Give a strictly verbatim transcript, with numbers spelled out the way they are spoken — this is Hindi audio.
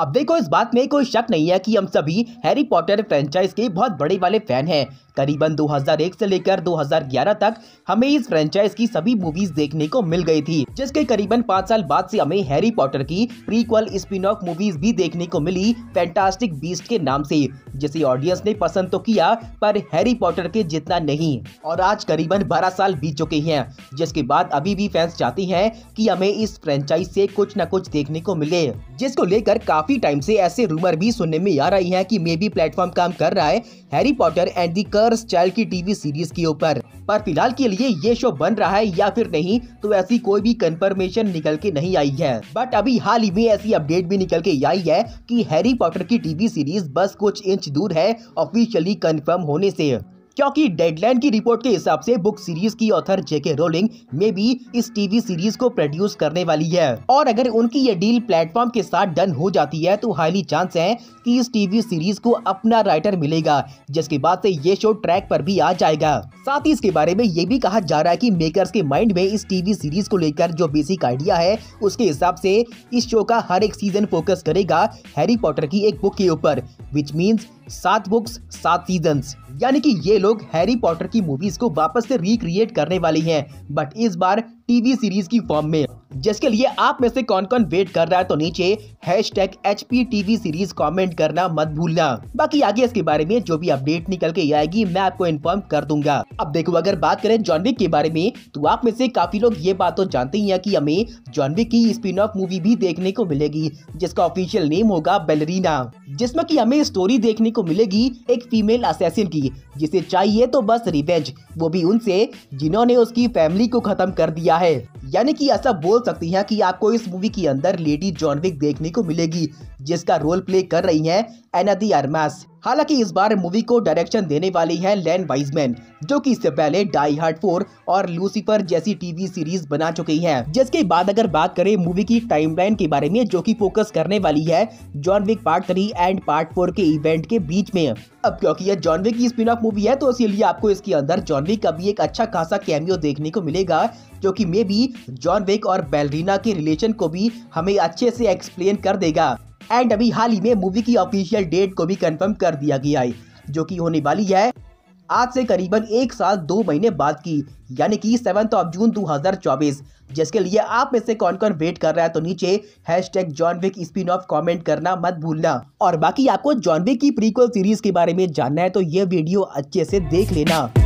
अब देखो, इस बात में कोई शक नहीं है कि हम सभी हैरी पॉटर फ्रेंचाइज के बहुत बड़े वाले फैन हैं। करीबन दो हज़ार एक से लेकर दो हज़ार ग्यारह तक हमें इस फ्रेंचाइज की सभी मूवीज देखने को मिल गई थी, जिसके करीबन पाँच साल बाद से हमें हैरी पॉटर की प्रीक्वल स्पिन-ऑफ मूवीज भी देखने को मिली फैंटास्टिक बीस्ट के नाम से, जिसे ऑडियंस ने पसंद तो किया पर हैरी पॉटर के जितना नहीं। और आज करीबन बारह साल बीत चुके हैं, जिसके बाद अभी भी फैंस चाहते हैं कि हमें इस फ्रेंचाइज से कुछ न कुछ देखने को मिले, जिसको लेकर काफी टाइम से ऐसे रूमर भी सुनने में आ रही हैं कि मे बी प्लेटफॉर्म काम कर रहा है Harry Potter and the Cursed Child की टीवी सीरीज के ऊपर। पर फिलहाल के लिए ये शो बन रहा है या फिर नहीं, तो ऐसी कोई भी कंफर्मेशन निकल के नहीं आई है। बट अभी हाल ही में ऐसी अपडेट भी निकल के आई है कि हैरी पॉटर की टीवी सीरीज बस कुछ इंच दूर है ऑफिशियली कंफर्म होने से, क्योंकि डेडलाइन की रिपोर्ट के हिसाब से बुक सीरीज की ऑथर जेके रोलिंग में भी इस टीवी सीरीज को प्रोड्यूस करने वाली है। और अगर उनकी ये डील प्लेटफॉर्म के साथ डन हो जाती है तो हाईली चांस है कि इस टीवी सीरीज को अपना राइटर मिलेगा, जिसके बाद से ये शो ट्रैक पर भी आ जाएगा। साथ ही इसके बारे में ये भी कहा जा रहा है कि मेकर्स के माइंड में इस टीवी सीरीज को लेकर जो बेसिक आइडिया है उसके हिसाब से इस शो का हर एक सीजन फोकस करेगा हैरी पॉटर की एक बुक के ऊपर, विच मीन्स सात बुक्स सात सीजन्स, यानी कि ये लोग हैरी पॉटर की मूवीज को वापस से रिक्रिएट करने वाले हैं, बट इस बार टीवी सीरीज की फॉर्म में। जिसके लिए आप में से कौन कौन वेट कर रहा है, तो नीचे hashtag H P TV series comment करना मत भूलना। बाकी आगे इसके बारे में जो भी अपडेट निकल के आएगी मैं आपको इन्फॉर्म कर दूंगा। अब देखो, अगर बात करें जॉन विक के बारे में, तो आप में से काफी लोग ये बात तो जानते ही हैं कि हमें जॉन विक की स्पिन ऑफ मूवी भी देखने को मिलेगी, जिसका ऑफिशियल नेम होगा बैलरीना, जिसमें की हमें स्टोरी देखने को मिलेगी एक फीमेल असैसिन की, जिसे चाहिए तो बस रिवेंज, वो भी उनसे जिन्होंने उसकी फैमिली को खत्म कर दिया है। यानी कि ऐसा बोल सकती हैं कि आपको इस मूवी के अंदर लेडी जॉन विक देखने को मिलेगी, जिसका रोल प्ले कर रही हैं एना डी आर्मास। हालांकि इस बार मूवी को डायरेक्शन देने वाली हैं लेन वाइजमैन, जो कि इससे पहले डाई हार्ड फोर और लूसीफर जैसी टीवी सीरीज बना चुकी हैं। जिसके बाद अगर बात करें मूवी की टाइमलाइन के बारे में, जो कि फोकस करने वाली है John Wick part three and part four के इवेंट के बीच में। अब क्योंकि यह जॉन विक की स्पिन ऑफ मूवी है तो इसीलिए आपको इसके अंदर जॉन विक का भी एक अच्छा खासा कैमियो देखने को मिलेगा, जो कि मे बी जॉन विक और बैलरीना के रिलेशन को भी हमें अच्छे से एक्सप्लेन कर देगा। एंड अभी हाल ही में मूवी की ऑफिशियल डेट को भी कंफर्म कर दिया गया है, जो कि होने वाली है आज से करीबन एक साल दो महीने बाद की, यानी कि सात जून दो हज़ार चौबीस। जिसके लिए आप में से कौन कौन वेट कर रहा है, तो नीचे hashtag John Wick spin off comment करना मत भूलना। और बाकी आपको जॉन विक की प्रीक्वल सीरीज के बारे में जानना है तो ये वीडियो अच्छे से देख लेना।